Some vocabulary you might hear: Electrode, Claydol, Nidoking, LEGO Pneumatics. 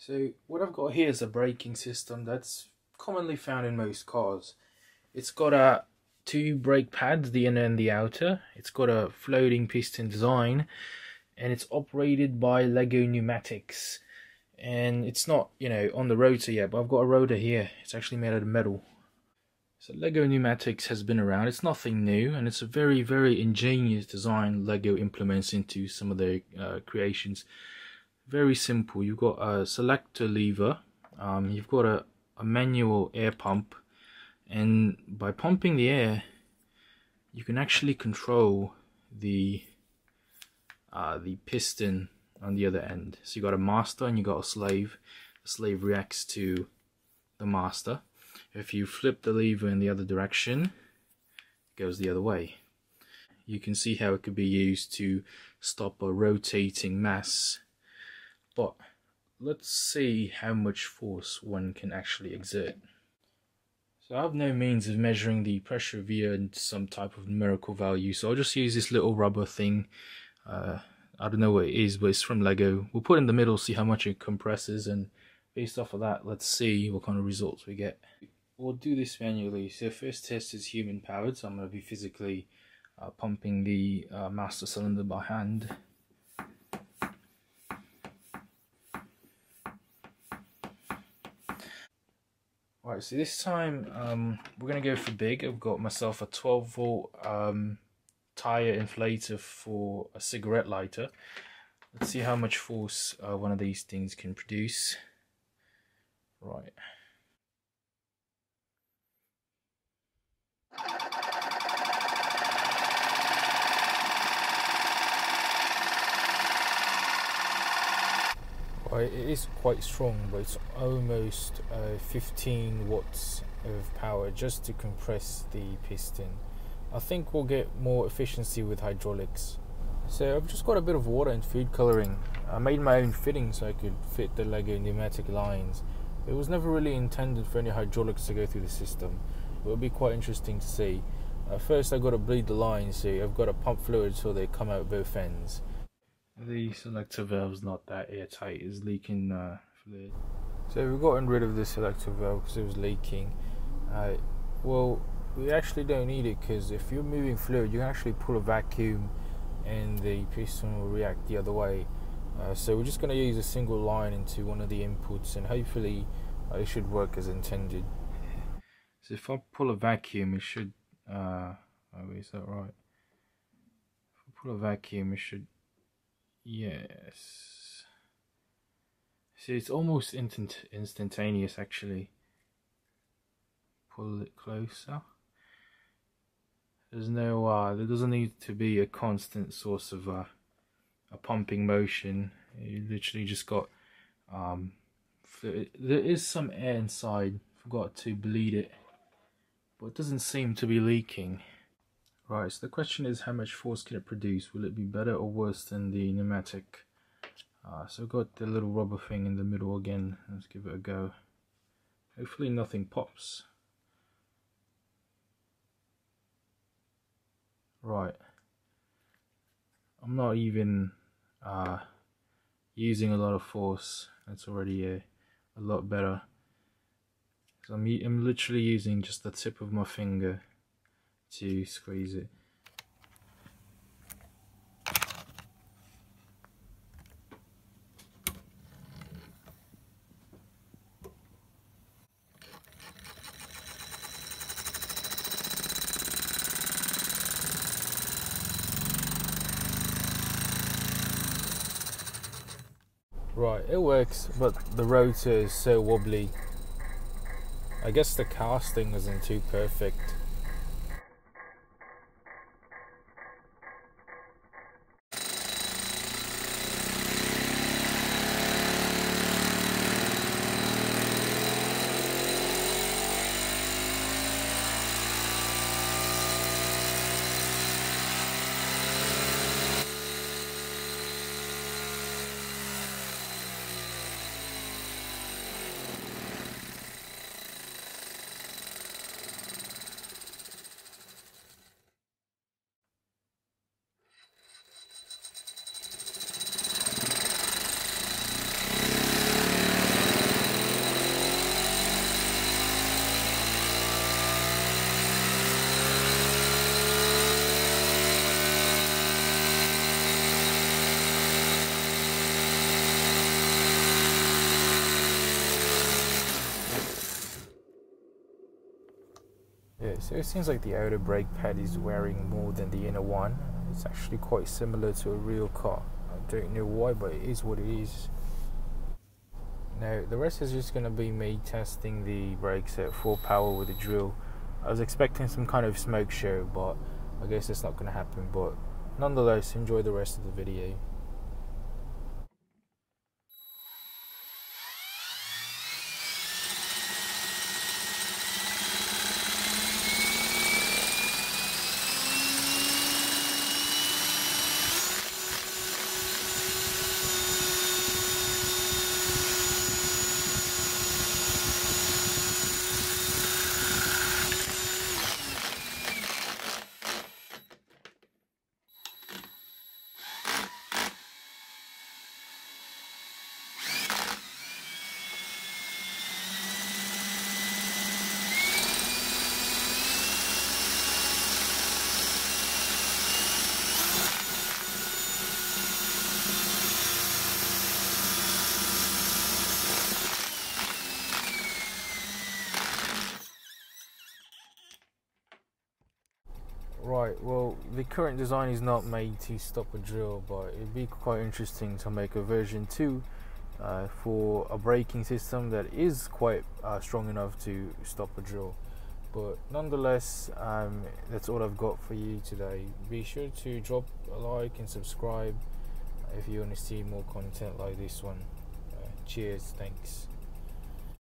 So what I've got here is a braking system that's commonly found in most cars. It's got two brake pads, the inner and the outer. It's got a floating piston design, and it's operated by LEGO Pneumatics. And it's not, you know, on the rotor yet, but I've got a rotor here. It's actually made out of metal. So LEGO Pneumatics has been around. It's nothing new, and it's a very, very ingenious design LEGO implements into some of their creations. Very simple. You've got a selector lever, you've got a manual air pump, and by pumping the air, you can actually control the piston on the other end. So you got a master and you got a slave. The slave reacts to the master. If you flip the lever in the other direction, it goes the other way. You can see how it could be used to stop a rotating mass, but let's see how much force one can actually exert. So I have no means of measuring the pressure via some type of numerical value, so I'll just use this little rubber thing. I don't know what it is, but it's from LEGO. We'll put it in the middle, see how much it compresses, and based off of that, let's see what kind of results we get. We'll do this manually. So first test is human powered, so I'm going to be physically pumping the master cylinder by hand. Alright, so this time we're going to go for big. I've got myself a 12-volt tire inflator for a cigarette lighter. Let's see how much force one of these things can produce. Right. Well, it is quite strong, but it's almost 15 watts of power just to compress the piston. I think we'll get more efficiency with hydraulics. So I've just got a bit of water and food colouring. I made my own fitting so I could fit the LEGO pneumatic lines. It was never really intended for any hydraulics to go through the system. It'll be quite interesting to see. First I've got to bleed the lines, so I've got to pump fluid so they come out both ends. The selector valve's not that airtight, it's leaking fluid. So we've gotten rid of the selector valve because it was leaking. Well, we actually don't need it, because if you're moving fluid, you can actually pull a vacuum and the piston will react the other way. So we're just going to use a single line into one of the inputs, and hopefully it should work as intended. So if I pull a vacuum, it should... oh, is that right? If I pull a vacuum, it should... Yes. See, it's almost instantaneous, actually. Pull it closer. There's no... there doesn't need to be a constant source of... a pumping motion. You literally just got fluid. There is some air inside. Forgot to bleed it, but it doesn't seem to be leaking. Right, so the question is, how much force can it produce? Will it be better or worse than the pneumatic? So I've got the little rubber thing in the middle again. Let's give it a go. Hopefully nothing pops. Right, I'm not even using a lot of force. That's already a lot better. So I'm literally using just the tip of my finger to squeeze it. Right, it works, but the rotor is so wobbly. I guess the casting isn't too perfect. So it seems like the outer brake pad is wearing more than the inner one. It's actually quite similar to a real car. I don't know why, but it is what it is. Now the rest is just going to be me testing the brakes at full power with a drill. I was expecting some kind of smoke show, but I guess it's not going to happen. But nonetheless, enjoy the rest of the video. Right, well, the current design is not made to stop a drill, but it'd be quite interesting to make a version 2 for a braking system that is quite strong enough to stop a drill. But nonetheless, that's all I've got for you today. Be sure to drop a like and subscribe if you want to see more content like this one. Cheers, thanks.